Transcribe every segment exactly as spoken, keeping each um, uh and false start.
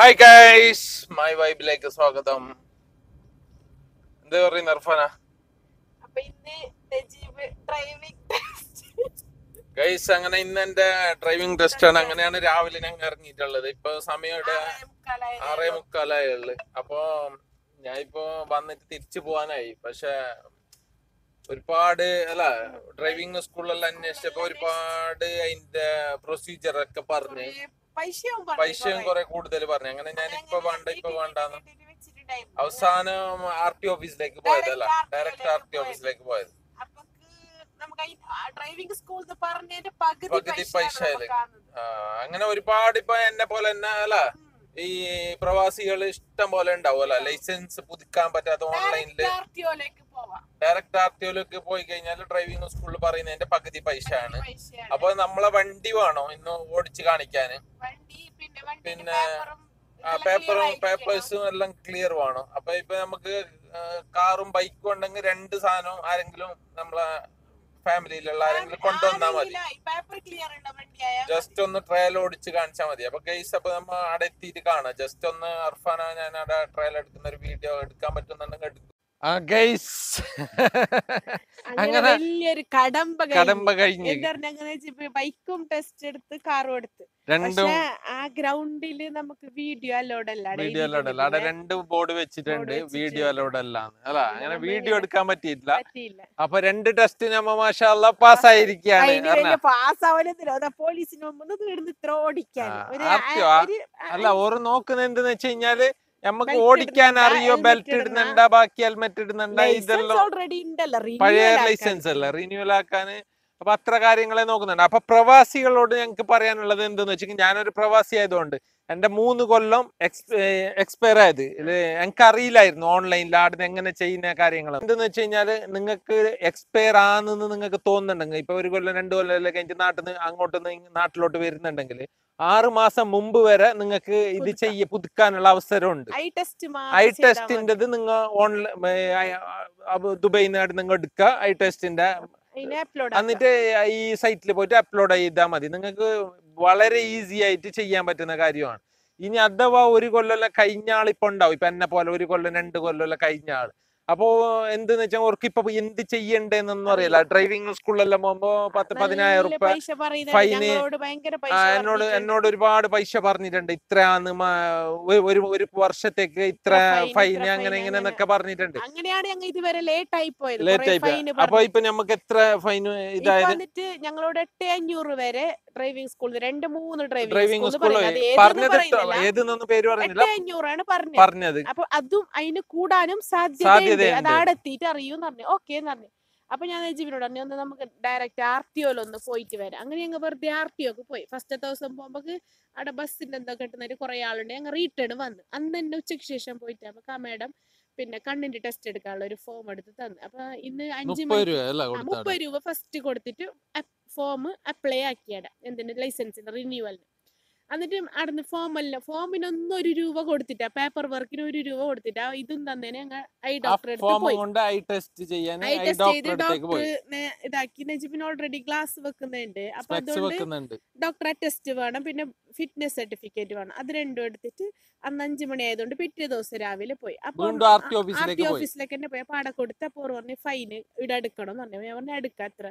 Hi guys, my വൈബിലേക്ക് സ്വാഗതം. എന്താ പറയുക നർഫാന? ഗൈസ്, അങ്ങനെ ഇന്ന് എന്റെ ഡ്രൈവിംഗ് ടെസ്റ്റ് ആണ്. അങ്ങനെയാണ് രാവിലെ ഞങ്ങൾ ഇറങ്ങിയിട്ടുള്ളത്. ഇപ്പൊ സമയം ഇവിടെ ആറേ മുക്കാലായേ ഉള്ളു. അപ്പൊ ഞാൻ ഇപ്പൊ വന്നിട്ട് തിരിച്ചു പോവാനായി. പക്ഷെ ഒരുപാട് അല്ല, ഡ്രൈവിംഗ് സ്കൂളിലെല്ലാം അന്വേഷിച്ചപ്പോ ഒരുപാട് അതിന്റെ പ്രൊസീജിയർ ഒക്കെ പറഞ്ഞ് പൈസയും കുറെ കൂടുതൽ പറഞ്ഞു. അങ്ങനെ ഞാൻ ഇപ്പൊ വേണ്ട ഇപ്പൊ വേണ്ടെന്ന് അവസാനം ആർ ടി ഓഫീസിലേക്ക് പോയതല്ല, ഡയറക്റ്റ് ആർ ടി ഓഫീസിലേക്ക് പോയത്. പകുതി പൈസ. അങ്ങനെ ഒരുപാട് ഇപ്പൊ എന്നെ പോലെ തന്നെ അല്ല, ഈ പ്രവാസികൾ ഇഷ്ടം പോലെ ഉണ്ടാവും അല്ല, ലൈസൻസ് പുതുക്കാൻ പറ്റാത്ത ഓൺലൈനില്. ഡയറക്റ്റ് ആർ ടി ഒയിലേക്ക് പോയി കഴിഞ്ഞാൽ ഡ്രൈവിംഗ് സ്കൂളിൽ പറയുന്നതിന്റെ പകുതി പൈസ ആണ്. അപ്പൊ നമ്മളെ വണ്ടി വേണോ ഇന്ന് ഓടിച്ചു കാണിക്കാന്, പിന്നെ പേപ്പറും പേപ്പേഴ്സും എല്ലാം ക്ലിയർ വേണം. അപ്പൊ ഇപ്പൊ നമുക്ക് കാറും ബൈക്കും ഉണ്ടെങ്കിൽ രണ്ട് സാധനവും ആരെങ്കിലും നമ്മളെ ഫാമിലിയിലുള്ള ആരെങ്കിലും കൊണ്ടുവന്നാൽ മതി. ജസ്റ്റ് ഒന്ന് ട്രയൽ ഓടിച്ച് കാണിച്ചാൽ മതി. അപ്പൊ ഗൈസ്, അപ്പൊ നമ്മൾ അവിടെ എത്തിയിട്ട് കാണാം. ജസ്റ്റ് ഒന്ന് അർഫാന, ഞാൻ അവിടെ ട്രയൽ എടുക്കുന്ന ഒരു വീഡിയോ എടുക്കാൻ പറ്റുന്നുണ്ടെങ്കിൽ എടുക്കും. അങ്ങനെ വലിയൊരു കടമ്പ കടമ്പ കഴിഞ്ഞു. ബൈക്കും ടെസ്റ്റ് എടുത്ത് കാറും എടുത്ത് രണ്ടും ആ ഗ്രൗണ്ടില് നമുക്ക് വീഡിയോ അലോഡ് അല്ല, വീഡിയോ അലോഡ് അല്ല. അവിടെ രണ്ട് ബോർഡ് വെച്ചിട്ടുണ്ട്, വീഡിയോ അലോഡ് അല്ല അല്ല. അങ്ങനെ വീഡിയോ എടുക്കാൻ പറ്റിയിട്ടില്ല. അപ്പൊ രണ്ട് ടെസ്റ്റ് നമ്മ മാഷാ അല്ലാഹ് പാസ് ആയിരിക്കാണ്. പാസ് ആവലോ പോലീസിന് മുമ്പ് ഇത്ര ഓടിക്കാൻ അല്ല. ഓർ നോക്കുന്നത് എന്തെന്ന് വെച്ച് കഴിഞ്ഞാല് നമുക്ക് ഓടിക്കാൻ അറിയോ, ബെൽറ്റ് ഇടുന്നുണ്ടാ, ബാക്കി ഹെൽമെറ്റ് ഇടുന്നുണ്ടാ, ഇതെല്ലാം പഴയ ലൈസൻസ് അല്ല റിന്യൂവൽ ആക്കാന്. അപ്പൊ അത്ര കാര്യങ്ങളെ നോക്കുന്നുണ്ട്. അപ്പൊ പ്രവാസികളോട് ഞങ്ങൾക്ക് പറയാനുള്ളത് എന്തെന്ന് വെച്ചാൽ, ഞാനൊരു പ്രവാസി ആയതുകൊണ്ട് എന്റെ മൂന്ന് കൊല്ലം എക്സ് എക്സ്പയർ ആയത് എനിക്ക് അറിയില്ലായിരുന്നു. ഓൺലൈനിൽ ആടുന്ന എങ്ങനെ ചെയ്യുന്ന കാര്യങ്ങൾ എന്തെന്ന് വെച്ച് കഴിഞ്ഞാല്, നിങ്ങൾക്ക് എക്സ്പയർ ആണെന്ന് നിങ്ങൾക്ക് തോന്നുന്നുണ്ടെങ്കിൽ, ഇപ്പൊ ഒരു കൊല്ലം രണ്ട് കൊല്ലം അല്ലെങ്കിൽ എന്റെ നാട്ടിൽ നിന്ന് അങ്ങോട്ട് നാട്ടിലോട്ട് വരുന്നുണ്ടെങ്കിൽ ആറ് മാസം മുമ്പ് വരെ നിങ്ങൾക്ക് ഇത് ചെയ്യ പുതുക്കാനുള്ള അവസരമുണ്ട്. ഐ ടെസ്റ്റിന്റേത് നിങ്ങൾ ഓൺലൈൻ ദുബൈയിൽ നിന്ന് നിങ്ങൾ എടുക്കുക. ഐ ടെസ്റ്റിന്റെ എന്നിട്ട് ഈ സൈറ്റിൽ പോയിട്ട് അപ്ലോഡ് ചെയ്താൽ മതി. നിങ്ങൾക്ക് വളരെ ഈസി ആയിട്ട് ചെയ്യാൻ പറ്റുന്ന കാര്യമാണ്. ഇനി അഥവാ ഒരു കൊല്ലമല്ല കഴിഞ്ഞ ആളിപ്പോ ഉണ്ടാവും, ഇപ്പൊ എന്നെ പോലെ ഒരു കൊല്ലം രണ്ട് കൊല്ലമല്ല കഴിഞ്ഞ ആള്. അപ്പോ എന്തെന്ന് വെച്ചാൽ അവർക്ക് ഇപ്പൊ എന്ത് ചെയ്യണ്ടെന്നൊന്നും അറിയില്ല. ഡ്രൈവിംഗ് സ്കൂളിലെല്ലാം പോകുമ്പോ പത്ത് പതിനായിരം റുപ്യ ഫൈന്. എന്നോട് എന്നോട് ഒരുപാട് പൈസ പറഞ്ഞിട്ടുണ്ട്. ഇത്രയാന്ന് ഒരു ഒരു വർഷത്തേക്ക് ഇത്ര ഫൈന്, അങ്ങനെ ഇങ്ങനെ എന്നൊക്കെ പറഞ്ഞിട്ടുണ്ട്. അങ്ങനെയാണ് ഇതുവരെ ലേറ്റ് ആയി പോയത്, ലേറ്റ് ആയി പോയി. അപ്പൊ ഇപ്പൊ നമുക്ക് എത്ര ഫൈന് ഇതായത് ഞങ്ങളോട് എട്ട് അഞ്ഞൂറ് വരെ ഡ്രൈവിംഗ് സ്കൂളിൽ രണ്ട് മൂന്ന് ഡ്രൈവിംഗ് സ്കൂൾ പറഞ്ഞത് ഏതെന്നൊന്നും പേര് പറഞ്ഞില്ല, അഞ്ഞൂറാണ് പറഞ്ഞത്. അപ്പൊ അതും അതിന് കൂടാനും സാധ്യത അതാടെത്തിയിട്ട് അറിയൂന്ന് പറഞ്ഞു. ഓക്കെ എന്ന് പറഞ്ഞു. അപ്പൊ ഞാൻ ജീവനോട് പറഞ്ഞു, ഒന്ന് നമുക്ക് ഡയറക്റ്റ് ആർ ടി ഒയിൽ ഒന്ന് പോയിട്ട് വരാം. അങ്ങനെ ഞങ്ങൾ വെറുതെ ആർ ടി ഒക്കെ പോയി. ഫസ്റ്റ് ദിവസം പോകുമ്പോൾ അവിടെ ബസ്സിന്റെ എന്തൊക്കെ കിട്ടുന്നവര് കുറെ ആളുണ്ട്. ഞങ്ങൾ റിട്ടേൺ വന്നു. അന്ന് തന്നെ ഉച്ചയ്ക്ക് ശേഷം പോയിട്ട് അപ്പൊ ആ മേഡം പിന്നെ കണ്ണിന്റെ ടെസ്റ്റ് എടുക്കാനുള്ള ഒരു ഫോം എടുത്ത് തന്നു. അപ്പൊ ഇന്ന് അഞ്ച് മുപ്പത് രൂപ ഫസ്റ്റ് കൊടുത്തിട്ട് ഫോം അപ്ലൈ ആക്കിയാടാ, എന്തിന് ലൈസൻസിന് റിന്യൂവലിന്. എന്നിട്ട് അവിടുന്ന് ഫോം അല്ല ഫോമിനൊന്നും ഒരു രൂപ കൊടുത്തിട്ടാ, പേപ്പർ വർക്കിന് ഒരു രൂപ കൊടുത്തിട്ടാ. ഇതും തന്നെ ഞങ്ങൾ ഐ ഡോക്ടറെ ഐ ടെസ്റ്റ് ചെയ്ത് ഡോക്ടറിനെ ഇതാക്കി. നജീബിന് ഓൾറെഡി ഗ്ലാസ് വെക്കുന്നുണ്ട്. അപ്പൊ അതുകൊണ്ട് ഡോക്ടറെ ടെസ്റ്റ് വേണം, പിന്നെ ഫിറ്റ്നസ് സർട്ടിഫിക്കറ്റ് വേണം. അത് രണ്ടും എടുത്തിട്ട് അന്ന് അഞ്ചു മണി ആയതുകൊണ്ട് പിറ്റേ ദിവസം രാവിലെ പോയി. അപ്പൊ ആർ ടി ഓഫീസിലേക്ക് തന്നെ പോയി. അപ്പൊ അവിടെ കൊടുത്ത് അപ്പോൾ പറഞ്ഞ് ഫൈന് ഇവിടെ എടുക്കണം എന്ന് പറഞ്ഞു. ഞാൻ പറഞ്ഞു എടുക്കാം. അത്ര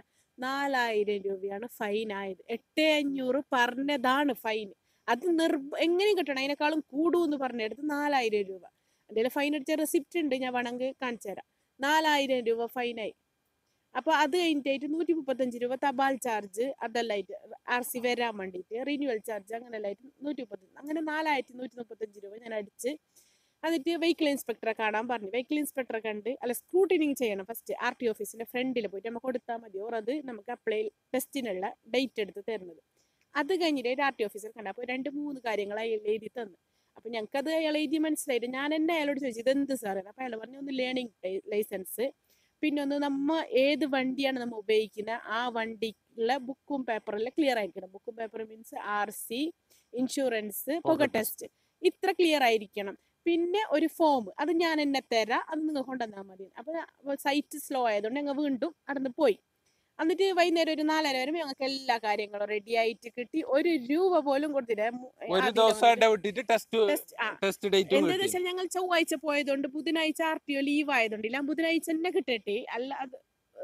നാലായിരം രൂപയാണ് ഫൈൻ ആയത്. എട്ട് അഞ്ഞൂറ് പറഞ്ഞതാണ് ഫൈന്. അത് നിർ എങ്ങനെയും കിട്ടണം, അതിനേക്കാളും കൂടുമെന്ന് പറഞ്ഞെടുത്ത് നാലായിരം രൂപ. അതിൽ ഫൈൻ അടിച്ച റെസിപ്റ്റ് ഉണ്ട്, ഞാൻ വേണമെങ്കിൽ കാണിച്ചു തരാം. നാലായിരം രൂപ ഫൈനായി. അപ്പൊ അത് കഴിഞ്ഞിട്ടായിട്ട് നൂറ്റി മുപ്പത്തഞ്ച് രൂപ തപാൽ ചാർജ്, അതെല്ലായിട്ട് ആർ സി വരാൻ വേണ്ടിയിട്ട് റിന്യൂവൽ ചാർജ്, അങ്ങനെല്ലായിട്ട് നൂറ്റി മുപ്പത്തഞ്ച് അങ്ങനെ നാലായിരത്തി നൂറ്റി മുപ്പത്തഞ്ച് രൂപ ഞാൻ അടിച്ച്. എന്നിട്ട് വെഹിക്കിൾ ഇൻസ്പെക്ടറെ കാണാൻ പറഞ്ഞു. വെഹിക്കിൾ ഇൻസ്പെക്ടറെ കണ്ട് അല്ല സ്ക്രൂട്ടിനിങ് ചെയ്യണം ഫസ്റ്റ്. ആർ ടി ഓഫീസിന്റെ ഫ്രണ്ടിൽ പോയിട്ട് നമുക്ക് കൊടുത്താൽ മതി. ഓർ അത് നമുക്ക് അപ്ലൈ ടെസ്റ്റിനുള്ള ഡേറ്റ് എടുത്ത് തരുന്നത്. അത് കഴിഞ്ഞിട്ട് ഒരു ആർ ടി ഓഫീസർ കണ്ട. അപ്പോൾ രണ്ട് മൂന്ന് കാര്യങ്ങൾ അയാൾ എഴുതി തന്നു. അപ്പം ഞങ്ങൾക്കത് അയാൾ എഴുതി മനസ്സിലായിട്ട് ഞാൻ എന്നെ അയാളോട് ചോദിച്ചു ഇതെന്ത് സാറേ. അപ്പോൾ അയാൾ പറഞ്ഞു ഒന്ന് ലേണിംഗ് ലൈസൻസ്, പിന്നെ ഒന്ന് നമ്മൾ ഏത് വണ്ടിയാണ് നമ്മൾ ഉപയോഗിക്കുന്നത് ആ വണ്ടിക്കുള്ള ബുക്കും പേപ്പറെല്ലാം ക്ലിയർ ആയിരിക്കണം. ബുക്കും paper means R C, insurance, പുക ടെസ്റ്റ്, ഇത്ര ക്ലിയർ ആയിരിക്കണം. പിന്നെ ഒരു ഫോം, അത് ഞാൻ എന്നെ തരാം, അത് നിങ്ങൾ കൊണ്ടുവന്നാൽ മതി. അപ്പോൾ സൈറ്റ് സ്ലോ ആയതുകൊണ്ട് ഞങ്ങൾ വീണ്ടും അടന്ന് പോയി. എന്നിട്ട് വൈകുന്നേരം ഒരു നാലര വരെ ഞങ്ങൾക്ക് എല്ലാ കാര്യങ്ങളും റെഡി ആയിട്ട് കിട്ടി. ഒരു രൂപ പോലും കൊടുത്തില്ല. എന്താണെന്ന് വെച്ചാൽ ഞങ്ങൾ ചൊവ്വാഴ്ച പോയതുകൊണ്ട് ബുധനാഴ്ച ആർ ടി ഒ ലീവ് ആയതുകൊണ്ടില്ല, ബുധനാഴ്ച തന്നെ കിട്ടി. അല്ല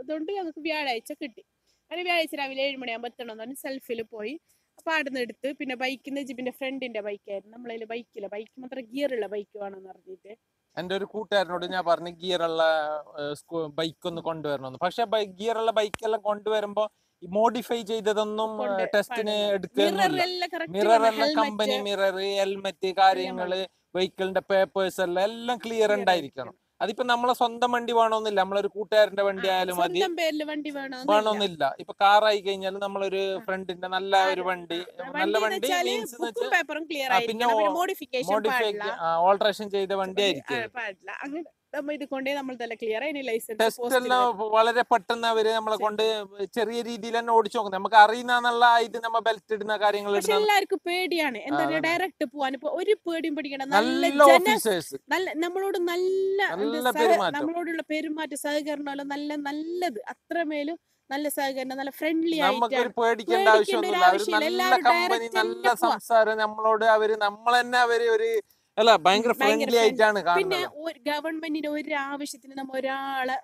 അതുകൊണ്ട് ഞങ്ങൾക്ക് വ്യാഴാഴ്ച കിട്ടി. അങ്ങനെ വ്യാഴാഴ്ച രാവിലെ ഏഴ് മണിയാകുമ്പോൾ എത്തണമെന്ന് പറഞ്ഞ് സെൽഫിൽ പോയി. അപ്പം ആടുന്ന് എടുത്ത് പിന്നെ ബൈക്കിൽ നിന്ന് ജിബിൻ്റെ ഫ്രണ്ടിൻ്റെ ബൈക്കായിരുന്നു. നമ്മളതിൽ ബൈക്കില്ല, ബൈക്ക് മാത്രം ഗിയറുള്ള ബൈക്ക് വേണമെന്ന് പറഞ്ഞിട്ട് എന്റെ ഒരു കൂട്ടുകാരനോട് ഞാൻ പറഞ്ഞു ഗിയറുള്ള ബൈക്ക് ഒന്ന് കൊണ്ടുവരണമെന്ന്. പക്ഷെ ഗിയറുള്ള ബൈക്കെല്ലാം കൊണ്ടുവരുമ്പോ മോഡിഫൈ ചെയ്തതൊന്നും ടെസ്റ്റിന് എടുക്കുന്നില്ല. മിററെല്ലാം കമ്പനി മിറർ, ഹെൽമെറ്റ്, കാര്യങ്ങള്, വെഹിക്കിളിന്റെ പേപ്പേഴ്സ് എല്ലാം എല്ലാം ക്ലിയർ ഉണ്ടായിരിക്കണം. അതിപ്പോ നമ്മളെ സ്വന്തം വണ്ടി വേണമെന്നില്ല, നമ്മളൊരു കൂട്ടുകാരന്റെ വണ്ടി ആയാലും മതി, വേണമെന്നില്ല. ഇപ്പൊ കാറായി കഴിഞ്ഞാൽ നമ്മളൊരു ഫ്രണ്ടിന്റെ നല്ല ഒരു വണ്ടി, നല്ല വണ്ടി മീൻസ് പിന്നെ ഓൾട്രേഷൻ ചെയ്ത വണ്ടി ആയിരിക്കും. വളരെ പെട്ടെന്ന് അവര് നമ്മളെ കൊണ്ട് ചെറിയ രീതിയിൽ തന്നെ ഓടിച്ചു നോക്കുന്നത്. നമുക്ക് അറിയുന്ന ഇത് നമ്മ ബെൽറ്റ് ഇടുന്ന കാര്യങ്ങൾ എല്ലാവർക്കും പേടിയാണ്. എന്താ പറയാ, ഡയറക്റ്റ് പോവാൻ ഇപ്പൊ ഒരു പേടിയും പേടിക്കണം. നമ്മളോട് നല്ല നമ്മളോടുള്ള പെരുമാറ്റ സഹകരണം നല്ല നല്ലത്, അത്രമേലും നല്ല സഹകരണം, നല്ല ഫ്രണ്ട്ലി ആയിട്ട് പേടിക്കേണ്ട ആവശ്യമൊന്നുമില്ല. സംസാരം നമ്മളോട് അവര് നമ്മൾ തന്നെ അവര് ഒരു അല്ല ഭയങ്കര ഫ്രണ്ട്ലി ആയിട്ടാണ്. പിന്നെ ഗവൺമെന്റിന്റെ ഒരു ആവശ്യത്തിന് നമ്മൾ ഒരാളെ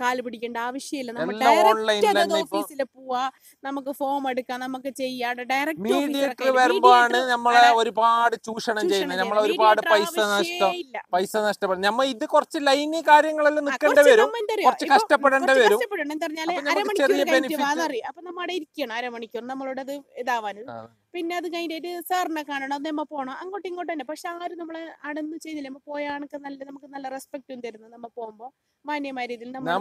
കാല് പിടിക്കേണ്ട ആവശ്യമില്ല. നമ്മൾ ഡയറക്റ്റ് ഓഫീസിൽ പോവാ, നമുക്ക് ഫോം എടുക്കാം, നമുക്ക് ചെയ്യാം. ഡയറക്റ്റ് മീഡിയേറ്റർ വരുമ്പോഴാണ് നമ്മളെ ഒരുപാട് ചൂഷണം ചെയ്യുന്നത്, നമ്മളെ ഒരുപാട് പൈസ നഷ്ടം പൈസ നഷ്ടപ്പെടും. നമ്മ ഇത് കുറച്ച് ലൈനി കാര്യങ്ങളെല്ലാം നിൽക്കേണ്ടി വരും, കുറച്ച് കഷ്ടപ്പെടേണ്ടി വരും. എന്താ പറഞ്ഞാൽ അരമണിക്കൂർ കഴിഞ്ഞിട്ട് അപ്പൊ നമ്മുടെ ഇരിക്കണം അരമണിക്കൂർ നമ്മളോട് അത് ഇതാവാനും. പിന്നെ അത് കഴിഞ്ഞിട്ട് സാറിനെ കാണണം, അത് നമ്മൾ പോകണം, അങ്ങോട്ടും ഇങ്ങോട്ടും തന്നെ. പക്ഷെ ആരും നമ്മളെ അടൊന്നും ചെയ്യുന്നില്ല. നമ്മൾ പോയ ആൾക്ക് നല്ല നമുക്ക് നല്ല റെസ്പെക്റ്റും തരുന്നു. നമ്മൾ പോകുമ്പോൾ മാന്യമായ രീതിയിൽ ഞാൻ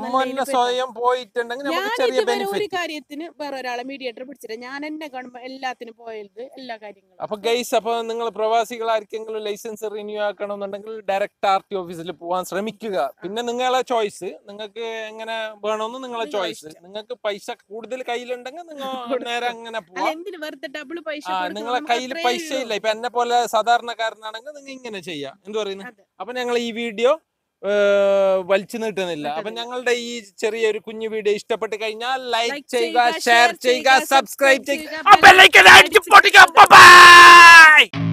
ഒരു കാര്യത്തിന് വേറൊരാളെ മീഡിയേറ്റർ പിടിച്ചിട്ട് ഞാൻ എന്നെ കാണുമ്പോൾ എല്ലാത്തിനും പോയത് എല്ലാ കാര്യങ്ങളും. അപ്പൊ ഗൈസ്, അപ്പൊ നിങ്ങൾ പ്രവാസികൾ ആർക്കെങ്കിലും ലൈസൻസ് റിന്യൂ ആക്കണമെന്നുണ്ടെങ്കിൽ ഡയറക്റ്റ് ആർ ടി ഓഫീസിൽ പോകാൻ ശ്രമിക്കുക. പിന്നെ നിങ്ങളെ ചോയ്സ്, നിങ്ങൾക്ക് എങ്ങനെ വേണമെന്ന് നിങ്ങളെ ചോയ്സ്. നിങ്ങൾക്ക് പൈസ കൂടുതൽ കയ്യിലുണ്ടെങ്കിൽ നിങ്ങൾ നേരെ അങ്ങനെ പോകാം. നിങ്ങളെ കയ്യിൽ പൈസ ഇല്ല, ഇപ്പൊ എന്നെ പോലെ സാധാരണക്കാരനാണെങ്കിൽ നിങ്ങൾ ഇങ്ങനെ ചെയ്യാം. എന്ത് പറയുന്നത്? അപ്പൊ ഞങ്ങൾ ഈ വീഡിയോ വലിച്ചു നീട്ടുന്നില്ല. അപ്പൊ ഞങ്ങളുടെ ഈ ചെറിയൊരു കുഞ്ഞു വീഡിയോ ഇഷ്ടപ്പെട്ട് കഴിഞ്ഞാൽ ലൈക്ക് ചെയ്യുക, ഷെയർ ചെയ്യുക, സബ്സ്ക്രൈബ് ചെയ്യുക.